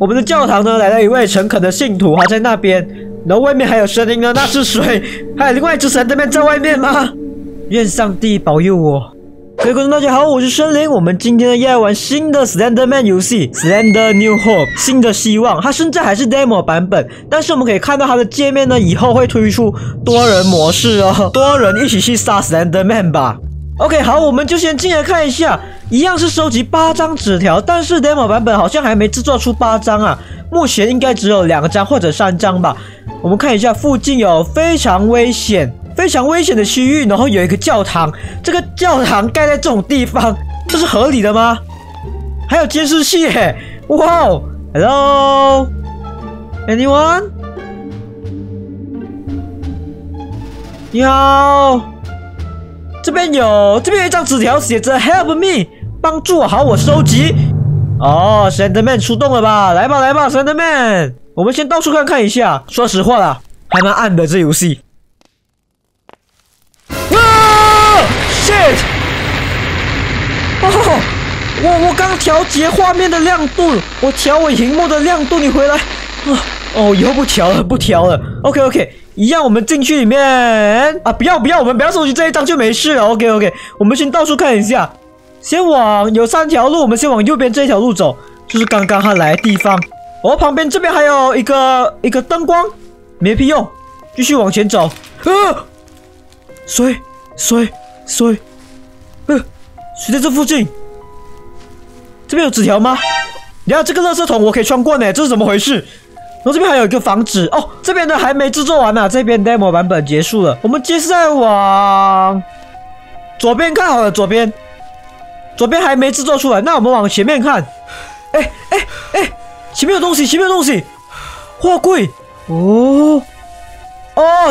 我们的教堂呢，来了一位诚恳的信徒，他在那边。然后外面还有声音呢，那是谁？还有另外一只神那边在外面吗？愿上帝保佑我。各位观众大家好，我是森林。我们今天呢要来玩新的 Slender Man 游戏 ，Slender New Hope 新的希望。它现在还是 demo 版本，但是我们可以看到它的界面呢，以后会推出多人模式哦，多人一起去杀 Slender Man 吧。OK， 好，我们就先进来看一下，一样是收集8张纸条，但是 demo 版本好像还没制作出8张啊，目前应该只有2张或者3张吧。我们看一下，附近有非常危险的区域，然后有一个教堂，这个教堂盖在这种地方，这是合理的吗？还有监视器耶，哇 ，Hello， anyone？ 你好。 这边有一张纸条，写着 “Help me”， 帮助我，好，我收集。哦 ，Slender Man 出动了吧？来吧 ，Slender Man， 我们先到处看一下。说实话啦，还蛮暗的这游戏。哇 ，shit！ 哦，我刚调节画面的亮度，我调我屏幕的亮度，你回来。哦，以后不调了。OK。 一样，我们进去里面啊！不要，我们不要收集这一张就没事了。OK， 我们先到处看一下，先往有3条路，我们先往右边这条路走，就是刚刚他来的地方。哦，旁边这边还有一个灯光，没屁用，继续往前走。谁？谁在这附近？这边有纸条吗？你看这个垃圾桶，我可以穿过呢，这是怎么回事？ 然后这边还有一个房子哦，这边呢还没制作完呢、啊，这边 demo 版本结束了。我们接下来往左边看好了，左边还没制作出来，那我们往前面看。哎，前面有东西，货柜哦，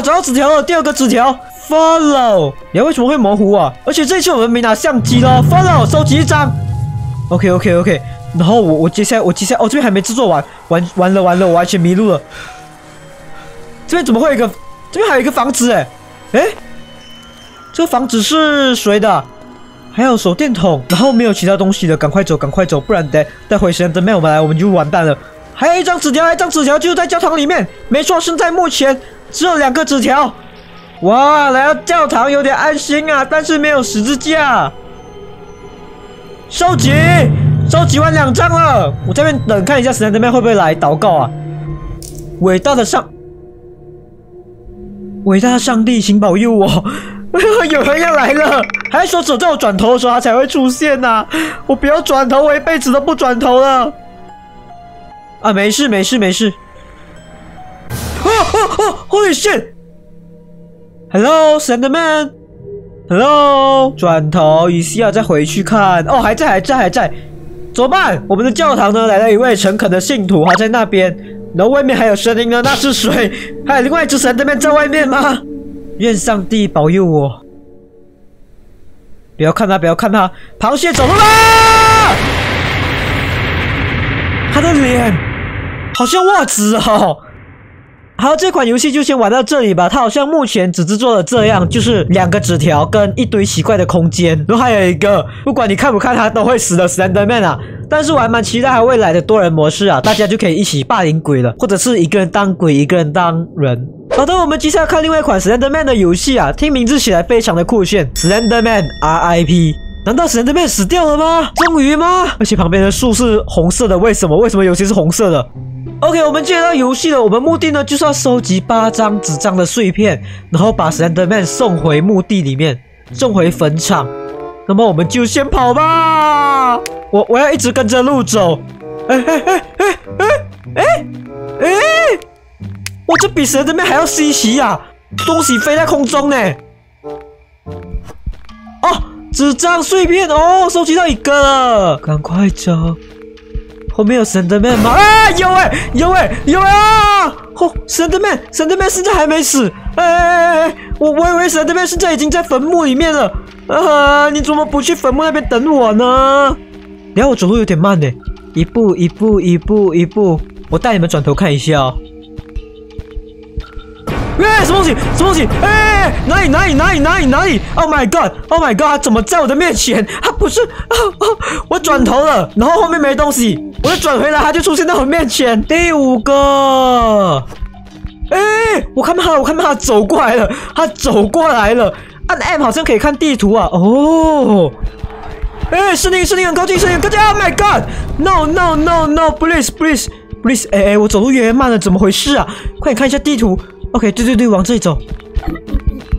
找到纸条了，第2个纸条 follow， 你为什么会模糊啊？而且这次我们没拿相机了 ，follow 收集1张。OK。 然后我接下来哦，这边还没制作完，完了，我完全迷路了。这边怎么会有一个？这边还有一个房子哎，这个房子是谁的？还有手电筒，然后没有其他东西了，赶快走，不然待会Slender Man我们就完蛋了。还有一张纸条就在教堂里面，没错，现在目前只有2个纸条。哇，来到教堂有点安心啊，但是没有十字架。收集完2张了，我这边等看一下Slender Man会不会来祷告啊！伟大的上帝，请保佑我！有人要来了，还说只有在我转头的时候他才会出现呐、啊！我不要转头，我一辈子都不转头了。啊，没事。哦，Holy shit！Hello Slender Man，Hello， 转头一下再回去看，哦，还在。 怎么办？我们的教堂呢？来了一位诚恳的信徒，他在那边。然后外面还有声音呢，那是谁？还有另外一只神那边在外面吗？愿上帝保佑我！不要看他，螃蟹走了啦！他的脸好像袜子哦。好，这款游戏就先玩到这里吧。它好像目前只制作了这样，就是2个纸条跟一堆奇怪的空间，然后还有一个不管你看不看它都会死的 Slender Man 啊。但是我还蛮期待它未来的多人模式啊，大家就可以一起霸凌鬼了，或者是一个人当鬼，一个人当人。好的，我们接下来看另外一款 Slender Man 的游戏啊，听名字起来非常的酷炫 ，Slender Man R I P。 难道Slender Man死掉了吗？终于吗？而且旁边的树是红色的，为什么有些是红色的？ OK， 我们进入到游戏了。我们目的呢，就是要收集8张纸张的碎片，然后把 Slender Man 送回墓地里面，送回坟场。那么我们就先跑吧。我要一直跟着路走。哎！我这比 Slender Man 还要稀奇啊！东西飞在空中呢。哦，纸张碎片哦，收集到1个了，赶快走。 后面有Slender Man吗？啊，有哎！哦，Slender Man现在还没死。哎，我以为Slender Man现在已经在坟墓里面了。啊，你怎么不去坟墓那边等我呢？然后我走路有点慢呢，一步。我带你们转头看一下哦。哎，什么东西？什么东西？哎，哪里？哪里？哪里？哪里？哪里 ？Oh my god！ Oh my god！ 他怎么在我的面前？他不是……我转头了，然后后面没东西，我就转回来，他就出现在我面前。第五个，哎，我看到他了，我看到他走过来了，他走过来了。按 M 好像可以看地图啊。哦。 哎，是你，是你，很靠近，是你，很靠近 ！Oh my god！No no no no！ Please please please！ 哎，我走路越来越慢了，怎么回事啊？快点看一下地图。OK， 对对对，往这里走。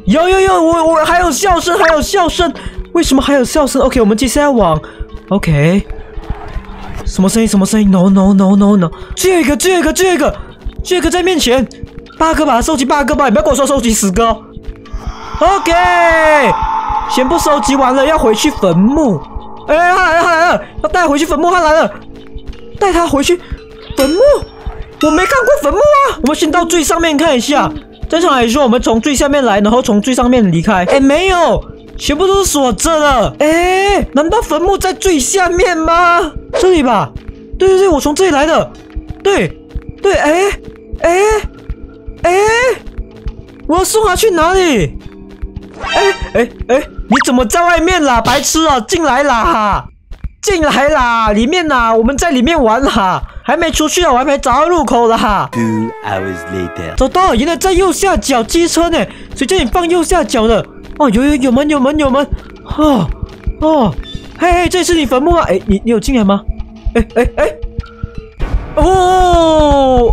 有有有，我还有笑声，还有笑声。为什么还有笑声 ？OK， 我们接下来往 OK。什么声音？什么声音 ？No no no no no！ 最后一个，最后一个，最后一个，最后一个在面前。8个吧，收集8个吧，你不要跟我说收集10个。OK， 先不收集完了，要回去坟墓。 哎、欸，他来了，他来了！要带回去坟墓，他来了，带他回去坟墓。我没看过坟墓啊！我们先到最上面看一下。正常来说，我们从最下面来，然后从最上面离开。哎、欸，没有，全部都是锁着的。哎、欸，难道坟墓在最下面吗？这里吧。对对对，我从这里来的。对，对，哎、欸，哎、欸，哎、欸，我要送他去哪里？哎哎哎！ 你怎么在外面啦，白痴啊！进来啦，进来啦，里面啦，我们在里面玩啦，还没出去啊，我还没找到入口啦。Two hours later， 找到，原来在右下角机车呢，谁叫你放右下角的？哦，有有有门有门有门，哦哦，嘿嘿，这是你坟墓吗？哎，你有进来吗？哎哎哎，哦，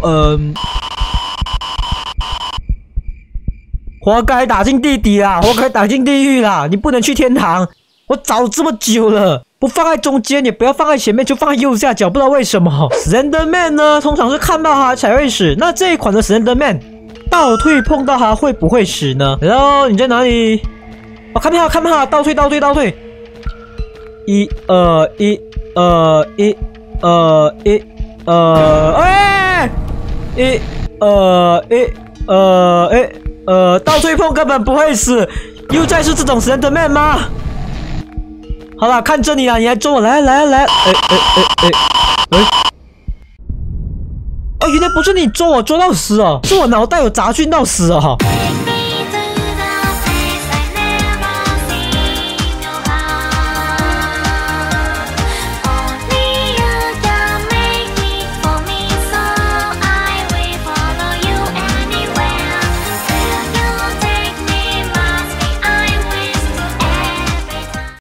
活该打进地底啦！活该打进地狱啦！你不能去天堂。我找这么久了，不放在中间，也不要放在前面，就放在右下角。不知道为什么 ，Slender Man 呢，通常是看到他才会死。那这一款的 Slender Man 倒退碰到他会不会死呢？然后你在哪里？我、哦、看不到，看不到，倒退，倒退，倒退。倒退碰根本不会死，又再是这种 Slender Man 吗？好啦，看着你啦，你来追我，来来来，哦，原来不是你追我追到死哦，是我脑袋有杂讯到死哦。